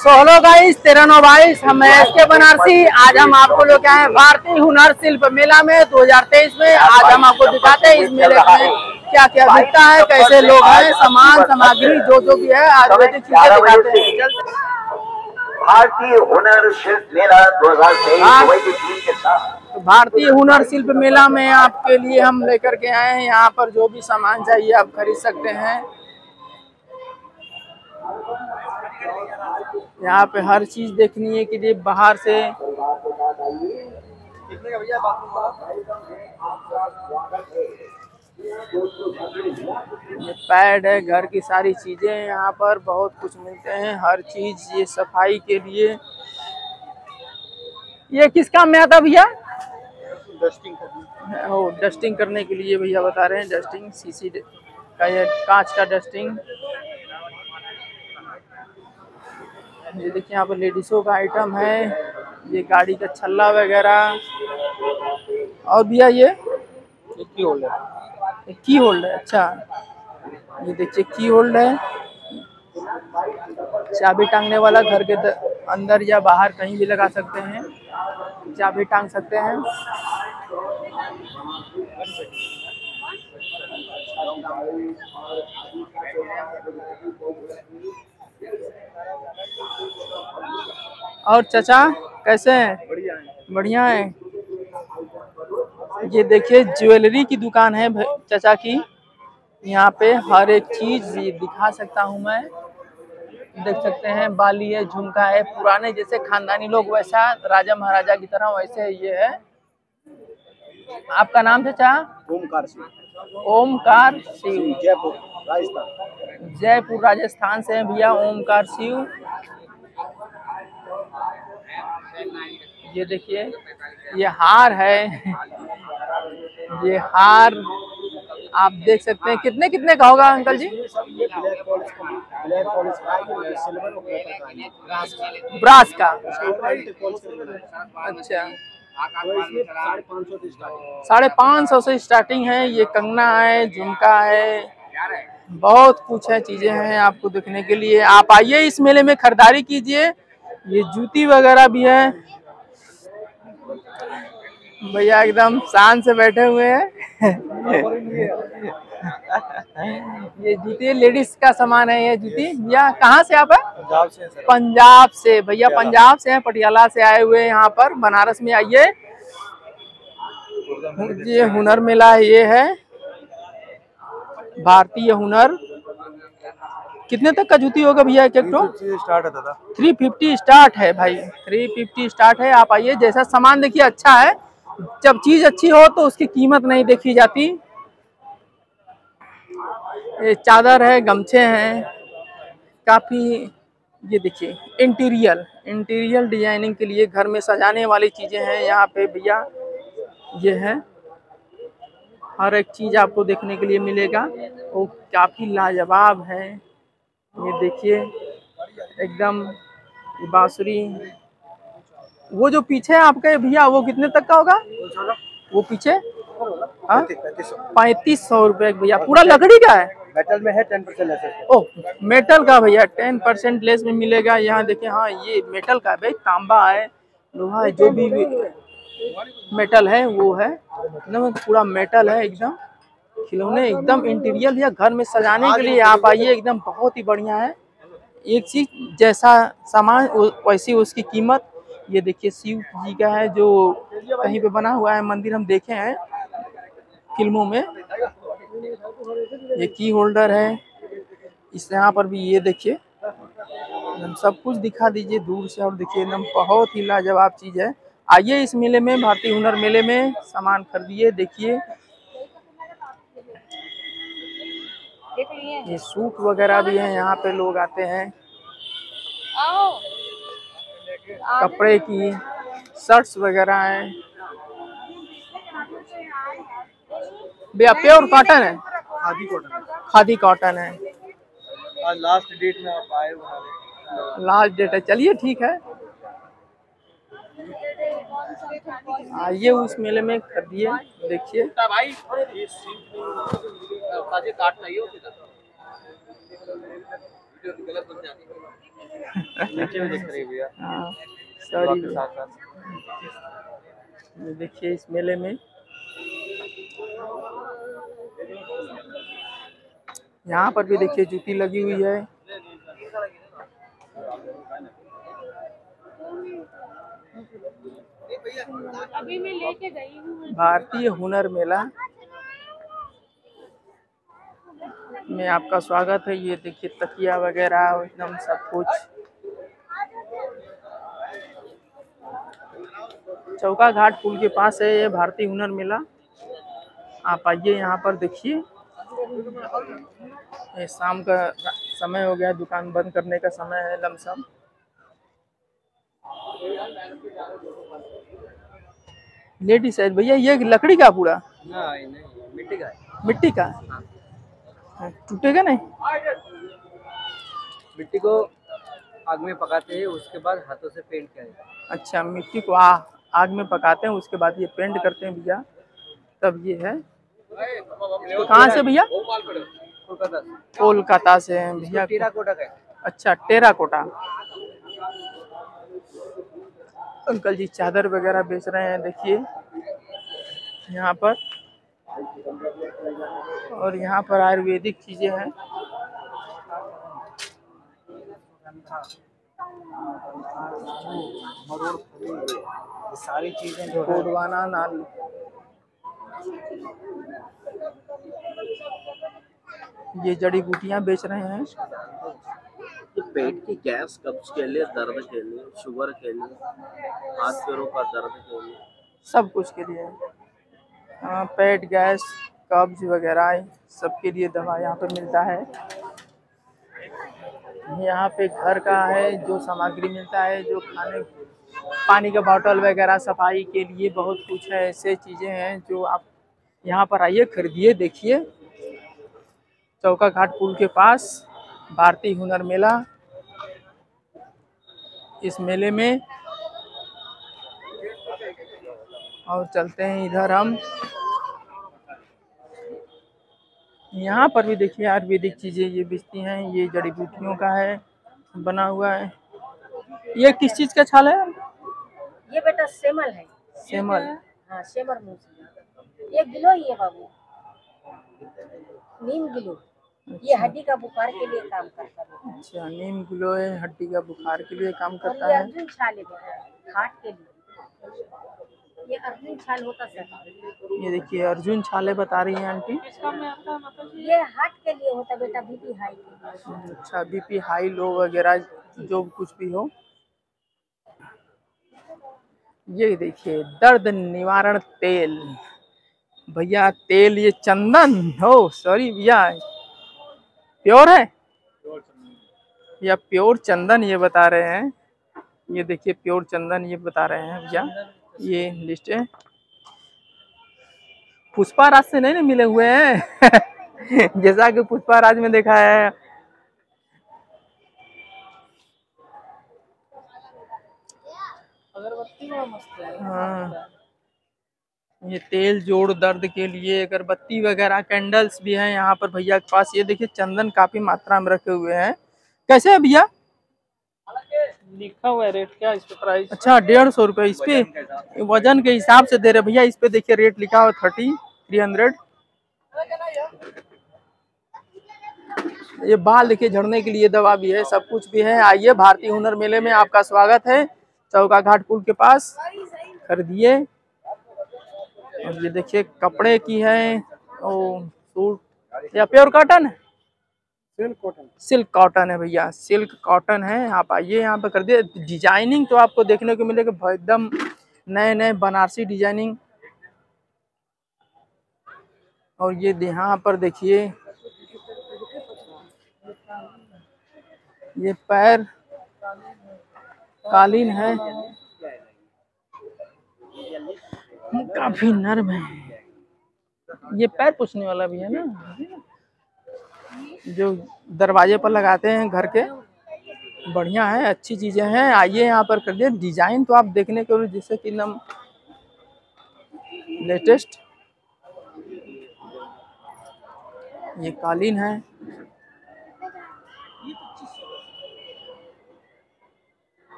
So hello guys 13/22 हम SK Banarasi. आज हम आपको लोग क्या है भारतीय हुनर शिल्प मेला में 2023 में आज हम आपको दिखाते हैं इस मेले में क्या क्या बिकता है, कैसे लोग हैं, सामान सामग्री जो भी है आज वैसे चीजें दिखाते हैं। भारतीय हुनर शिल्प मेला 2023 भारतीय हुनर शिल्प मेला में आपके लिए हम लेकर के आए हैं। यहाँ पर जो भी सामान चाहिए आप खरीद सकते हैं। यहाँ पे हर चीज देखनी है कि बाहर से ये पैड है, घर की सारी चीजें यहाँ पर बहुत कुछ मिलते हैं। हर चीज ये सफाई के लिए। ये किस काम में आता भैया? डस्टिंग करने के लिए भैया बता रहे हैं। डस्टिंग सीसी का ये कांच का डस्टिंग। ये देखिए यहाँ पर लेडीजों का आइटम है। ये गाड़ी का छल्ला वगैरह और भैया ये की होल्डर, की होल्डर। अच्छा ये देखिए की होल्डर, चाबी टांगने वाला। घर के अंदर या बाहर कहीं भी लगा सकते हैं, चाबी टांग सकते हैं। और चाचा कैसे हैं? बढ़िया है। ये देखिए ज्वेलरी की दुकान है चाचा की। यहाँ पे हर एक चीज ये दिखा सकता हूँ मैं, देख सकते हैं। बाली है, झुमका है, पुराने जैसे खानदानी लोग वैसा राजा महाराजा की तरह वैसे ये है। आपका नाम चाचा? ओमकार शिव। ओमकार शिव जयपुर राजस्थान। जयपुर राजस्थान से है भैया ओमकार शिव। ये देखिए ये हार है, ये हार आप देख सकते हैं। कितने कितने का होगा अंकल जी? ब्रास का। अच्छा 550 से स्टार्टिंग है। ये कंगना है, झुमका है, बहुत कुछ है, चीजें हैं आपको देखने के लिए। आप आइए इस मेले में खरीदारी कीजिए। ये जूती वगैरह भी है। भैया एकदम शान से बैठे हुए हैं। ये जूती लेडीज का सामान है। ये जूती भैया कहाँ से आप है? पंजाब से भैया, पंजाब से हैं, पटियाला से आए हुए। यहाँ पर बनारस में आइए, ये हुनर मेला ये है भारतीय हुनर। कितने तक का जूती होगा भैया? एक 350 स्टार्ट है भाई, 350 स्टार्ट है। आप आइए, जैसा सामान देखिए अच्छा है। जब चीज अच्छी हो तो उसकी कीमत नहीं देखी जाती। ये चादर है, गमछे हैं, काफी। ये देखिए इंटीरियर डिजाइनिंग के लिए घर में सजाने वाली चीजें हैं यहाँ पे भैया। ये है हर एक चीज आपको देखने के लिए मिलेगा। वो काफी लाजवाब है। ये देखिए एकदम बांसुरी। वो जो पीछे आपका भैया वो कितने तक का होगा? वो पीछे 3500 रुपए भैया। पूरा लकड़ी का है, मेटल में है, 10% लेस। ओ मेटल का भैया 10% लेस में मिलेगा। यहाँ देखिए, हाँ ये मेटल का है भाई, तांबा है, लोहा है, जो भी मेटल है वो है एकदम, पूरा मेटल है एकदम। खिलौने एकदम इंटीरियर या घर में सजाने के लिए आप आइए, एकदम बहुत ही बढ़िया है। एक चीज जैसा सामान वैसी उसकी कीमत। ये देखिए शिव जी का है जो कहीं पे बना हुआ है मंदिर, हम देखे हैं फिल्मों में। ये की होल्डर है इस यहाँ पर भी। ये देखिए एकदम सब कुछ दिखा दीजिए दूर से और देखिए एकदम, बहुत ही लाजवाब चीज है। आइए इस मेले में, भारतीय हुनर मेले में सामान खरीदिए, देखिए। ये सूट वगैरह भी है, यहाँ पे लोग आते हैं। कपड़े की शर्ट्स वगैरह है भैया। प्योर कॉटन है, खादी कॉटन, खादी कॉटन है। लास्ट डेट में आप आए, लास्ट डेट है। चलिए ठीक है, आइए उस मेले में खरीदिए, देखिए। नीचे भी दिख रही भैया। हाँ सॉरी, ये देखिए इस मेले में यहाँ पर भी देखिए जूती लगी हुई है। अभी मैं लेके गई हूँ। भारतीय हुनर मेला में आपका स्वागत है। ये देखिए तकिया वगैरह एकदम सब कुछ। चौका घाट पुल के पास है ये भारतीय हुनर मेला। आप आइए यहाँ पर देखिए। ये शाम का समय हो गया, दुकान बंद करने का समय है लमसम। लेडी साइड भैया ये लकड़ी का पूरा नहीं, मिट्टी का है। मिट्टी का टूटेगा नहीं? मिट्टी को आग में पकाते हैं, उसके बाद हाथों से पेंट करते हैं। अच्छा, मिट्टी को आग में पकाते हैं, उसके बाद ये पेंट करते हैं भैया, तब ये है। कहाँ से भैया? कोलकाता से। कोलकाता से हैं भैया। टेरा कोटा का। अच्छा, टेरा कोटा। अंकल जी चादर वगैरह बेच रहे हैं देखिए यहाँ पर। और यहाँ पर आयुर्वेदिक चीजें हैं। सारी चीजें गोडवाना नाल। ये जड़ी बूटियां बेच रहे हैं। तो पेट की गैस, कब्ज के लिए, दर्द के लिए, शुगर के लिए, हाथ पैरों का दर्द के लिए, सब कुछ के लिए। हाँ, पेट गैस कब्ज वगैरह सबके लिए दवा यहाँ पे मिलता है। यहाँ पे घर का है जो सामग्री मिलता है, जो खाने पानी का बोतल वगैरह, सफाई के लिए बहुत कुछ है। ऐसे चीज़ें हैं जो आप यहाँ पर आइए खरीदिए। देखिए चौका घाट पुल के पास भारतीय हुनर मेला। इस मेले में और चलते हैं इधर हम। यहाँ पर भी देखिए आयुर्वेदिक चीज़ें ये बेचती हैं। ये जड़ी बूटियों का है बना हुआ है। ये किस चीज़ का छाल है? ये बेटा सेमल है। सेमल? हाँ, सेमल मूंग। ये गिलो ही है बाबू, नीम गिलो। ये हड्डी का बुखार के लिए काम करता है। अच्छा, नीम गिलो है हड्डी का बुखार के लिए काम करता है। अर्जुन छाल है घाट के लिए। ये अर्जुन छाल होता है। ये देखिए अर्जुन छाले बता रही है आंटी। ये हार्ट के लिए होता है बेटा, बीपी हाई के लिए। अच्छा, बीपी हाई लो वगैरह जो कुछ भी हो। ये देखिए दर्द निवारण तेल भैया। तेल ये चंदन हो, सॉरी भैया, प्योर है या प्योर चंदन ये बता रहे हैं। ये देखिए प्योर चंदन ये बता रहे हैं भैया। ये लिस्ट है। पुष्पा राज से नहीं मिले हुए हैं जैसा कि पुष्पा राज में देखा है। अगरबत्ती में मस्त है। हाँ, ये तेल जोड़ दर्द के लिए, अगरबत्ती वगैरह, कैंडल्स भी हैं यहाँ पर भैया के पास। ये देखिए चंदन काफी मात्रा में रखे हुए हैं। कैसे है भैया? लिखा हुआ है रेट क्या इस पे प्राइस? अच्छा, 150 रुपए इस पे वजन के हिसाब से दे रहे भैया। इस पे देखिए रेट लिखा हुआ 300। ये बाल देखिए झड़ने के लिए दवा भी है, सब कुछ भी है। आइए, भारतीय हुनर मेले में आपका स्वागत है। चौका घाट पुल के पास खरीदिए। और ये देखिए कपड़े की है, सूट या प्योर कॉटन है? Silk cotton. सिल्क कॉटन है भैया, सिल्क कॉटन है। आप आइए यहाँ पर कर दिए। डिजाइनिंग तो आपको देखने को मिलेगा एकदम नए नए बनारसी डिजाइनिंग। और ये यहाँ पर देखिए ये पैर कालीन है, काफी नर्म है। ये पैर पोछने वाला भी है ना, जो दरवाजे पर लगाते हैं घर के। बढ़िया है, अच्छी चीजें हैं। आइए यहाँ पर कर दिए। डिजाइन तो आप देखने को जैसे कि नम लेटेस्ट। ये कालीन है।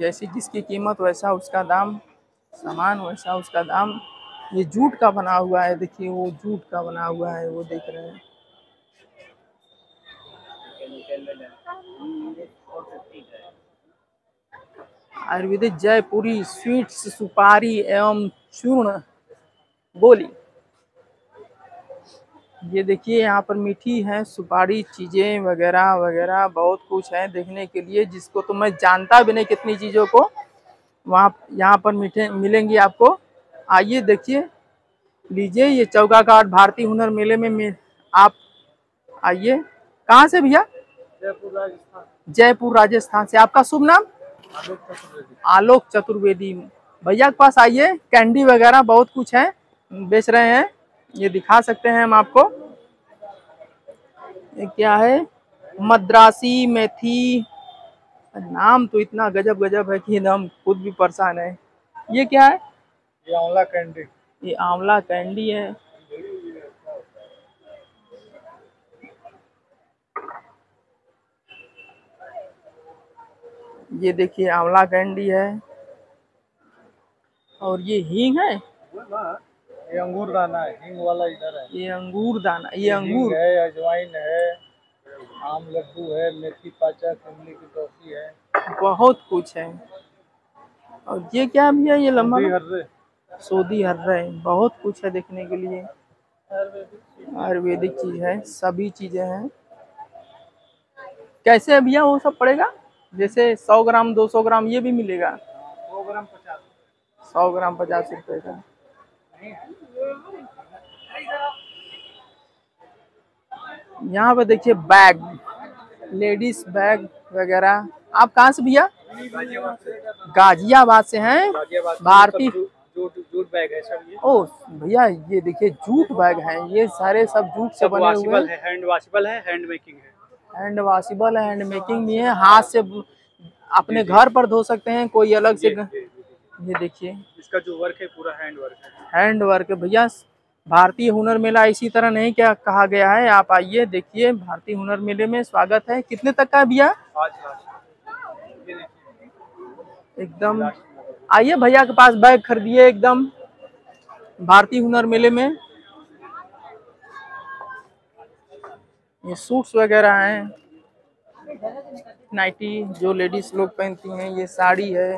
जैसी जिसकी कीमत वैसा उसका दाम, सामान वैसा उसका दाम। ये जूट का बना हुआ है, देखिए वो जूट का बना हुआ है, वो देख रहे हैं। आयुर्वेदिक जयपुरी स्वीट्स, सुपारी एवं चूर्ण गोली। ये देखिए यहाँ पर मीठी है, सुपारी चीज़ें वगैरह वगैरह बहुत कुछ है देखने के लिए, जिसको तो मैं जानता भी नहीं कितनी चीज़ों को वहाँ यहाँ पर मीठे मिलेंगी आपको। आइए देखिए, लीजिए, ये चौका घाट भारतीय हुनर मेले में आप आइए। कहाँ से भैया? जयपुर राजस्थान। जयपुर राजस्थान से। आपका शुभ नाम? आलोक चतुर्वेदी। आलोक चतुर्वेदी। भैया के पास आइए, कैंडी वगैरह बहुत कुछ है, बेच रहे हैं, ये दिखा सकते हैं हम आपको। ये क्या है? मद्रासी मेथी, नाम तो इतना गजब गजब है कि हम खुद भी परेशान है। ये क्या है? ये आंवला कैंडी। ये आंवला कैंडी है। ये देखिए आंवला कैंडी है। और ये हींग है, ये अंगूर दाना है, हींग वाला इधर है, ये अंगूर दाना, ये अंगूर है, अजवाइन है, आम लड्डू है, मेथी पाचक, इमली की टोफी है, बहुत कुछ है। और ये क्या भैया? ये लम्बा सोदी हर्रे, बहुत कुछ है देखने के लिए, आयुर्वेदिक चीज है, सभी चीजें हैं। कैसे भैया वो सब पड़ेगा? जैसे 100 ग्राम 200 ग्राम ये भी मिलेगा? 100 ग्राम 50 रुपए का। यहाँ पे देखिए बैग, लेडीज बैग वगैरह। आप कहाँ से भैया? गाजियाबाद से हैं। भारतीय जूट बैग है सर ये। ओ भैया, ये देखिए जूट बैग है, ये सारे सब जूट से बने हुए हैं, हैंड वॉशेबल है, हैंड मेकिंग है, हैंड वॉशिबल हैंड मेकिंग भी है, हाथ से अपने घर पर धो सकते हैं, कोई अलग से। ये देखिए इसका जो वर्क है पूरा हैंड वर्क है, हैंड वर्क है भैया। भारतीय हुनर मेला इसी तरह नहीं क्या कहा गया है, आप आइए देखिए। भारतीय हुनर मेले में स्वागत है। कितने तक का भैया? एकदम आइए भैया के पास, बैग खरीदिए एकदम भारतीय हुनर मेले में। ये सूट्स वगैरह हैं, नाइटी जो लेडीज लोग पहनती हैं, ये साड़ी है।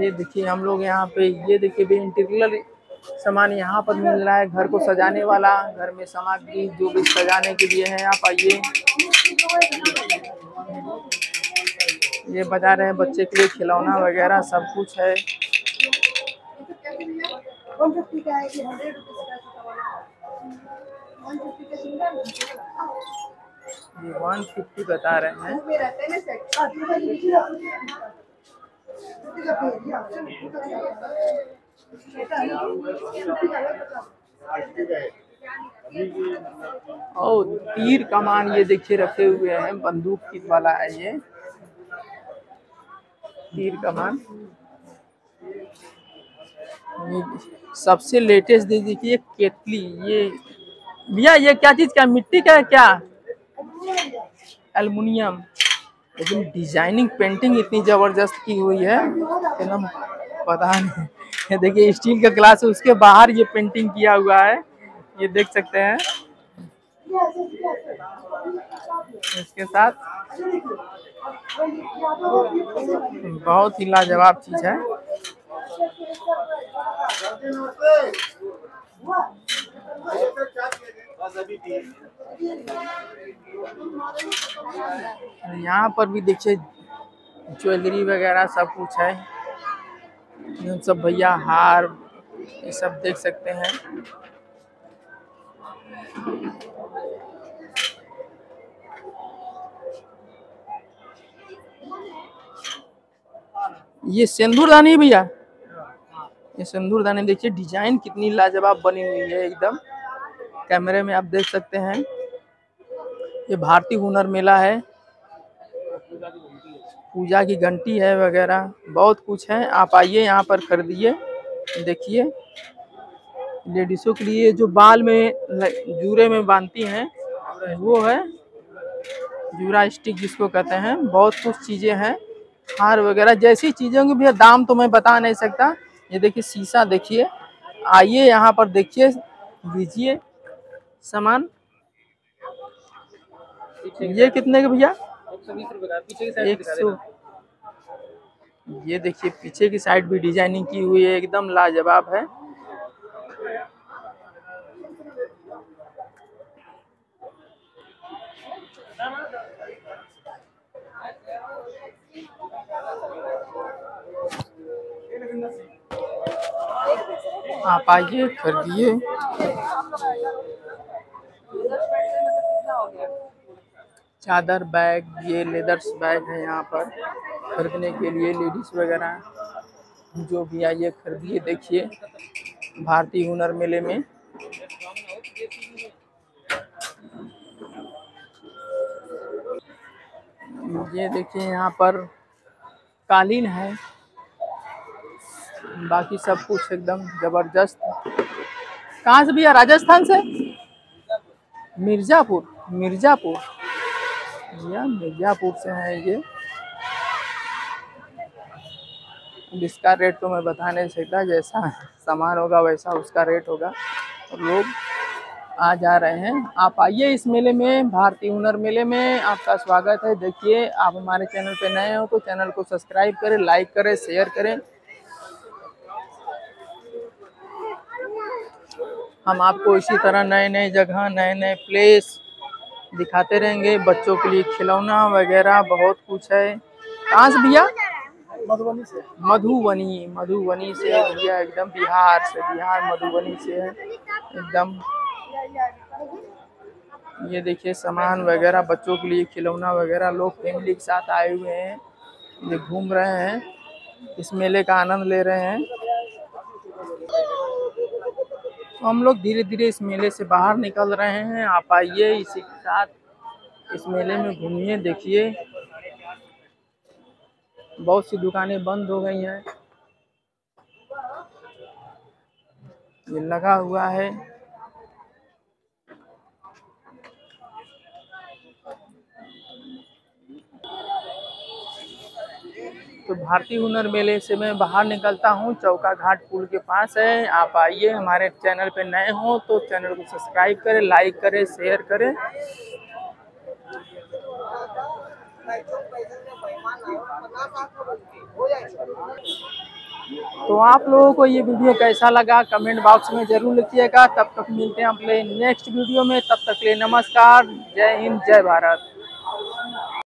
ये देखिए हम लोग यहाँ पे, ये देखिए भी इंटीरियर सामान यहाँ पर मिल रहा है, घर को सजाने वाला, घर में सामग्री जो भी सजाने के लिए है, आप आइए। ये बाजार है, बच्चे के लिए खिलौना वगैरह सब कुछ है। ये 150 बता रहे हैं। और तीर कमान ये देखिए रखे हुए हैं, बंदूक की वाला है, ये तीर कमान। सबसे लेटेस्ट दे देखिए केतली। ये भैया ये क्या चीज का? मिट्टी का है क्या? एल्युमिनियम। लेकिन डिजाइनिंग पेंटिंग इतनी जबरदस्त की हुई है कि ना पता नहीं। देखिए स्टील का ग्लास है, उसके बाहर ये पेंटिंग किया हुआ है, ये देख सकते हैं। इसके साथ बहुत ही लाजवाब चीज है। यहाँ पर भी देखिए ज्वेलरी वगैरह सब कुछ है, ये सब भैया हार ये सब देख सकते हैं। ये सिंदूरदानी है भैया, ये सिंदूरदानी देखिए डिजाइन कितनी लाजवाब बनी हुई है, एकदम कैमरे में आप देख सकते हैं। ये भारतीय हुनर मेला है, पूजा की घंटी है वगैरह बहुत कुछ है, आप आइए यहाँ पर खरीदिए। देखिए लेडीजों के लिए जो बाल में जूरे में बांधती हैं वो है, जूरा स्टिक जिसको कहते हैं, बहुत कुछ चीज़ें हैं, हार वगैरह जैसी चीज़ों के भी दाम तो मैं बता नहीं सकता। ये देखिए शीशा, देखिए, आइए यहाँ पर देखिए, लीजिए सामान। ये कितने के भैया? 120। ये देखिए पीछे की साइड भी डिजाइनिंग की हुई है, एकदम लाजवाब है। आप आइए, खरीदिए। चादर बैग, ये लेदर्स बैग है यहाँ पर खरीदने के लिए, लेडीज वगैरह जो भी आइए खरीदिए। देखिए भारतीय हुनर मेले में ये देखिए यहाँ पर कालीन है, बाकी सब कुछ एकदम जबरदस्त। कहाँ से भैया? राजस्थान से, मिर्जापुर भैया, मिर्जापुर से है ये। इसका रेट तो मैं बता नहीं सकता, जैसा सामान होगा वैसा उसका रेट होगा। लोग आ जा रहे हैं, आप आइए इस मेले में, भारतीय हुनर मेले में आपका स्वागत है। देखिए आप हमारे चैनल पे नए हो तो चैनल को सब्सक्राइब करें, लाइक करें, शेयर करें। हम आपको इसी तरह नए नए जगह, नए नए प्लेस दिखाते रहेंगे। बच्चों के लिए खिलौना वगैरह बहुत कुछ है। कहाँ से भैया? मधुबनी से भैया, एकदम बिहार से, बिहार मधुबनी से है एकदम। ये देखिए सामान वगैरह बच्चों के लिए, खिलौना वगैरह, लोग फैमिली के साथ आए हुए हैं, ये घूम रहे हैं, इस मेले का आनंद ले रहे हैं। तो हम लोग धीरे धीरे इस मेले से बाहर निकल रहे हैं। आप आइए इसी के साथ इस मेले में घूमिए, देखिए। बहुत सी दुकानें बंद हो गई हैं, ये लगा हुआ है। तो भारतीय हुनर मेले से मैं बाहर निकलता हूँ, चौका घाट पुल के पास है। आप आइए, हमारे चैनल पे नए हो तो चैनल को सब्सक्राइब करें, लाइक करें, शेयर करें। तो आप लोगों को ये वीडियो कैसा लगा कमेंट बॉक्स में जरूर लिखिएगा। तब तक मिलते हैं अपने नेक्स्ट वीडियो में, तब तक के लिए नमस्कार, जय हिंद, जय भारत।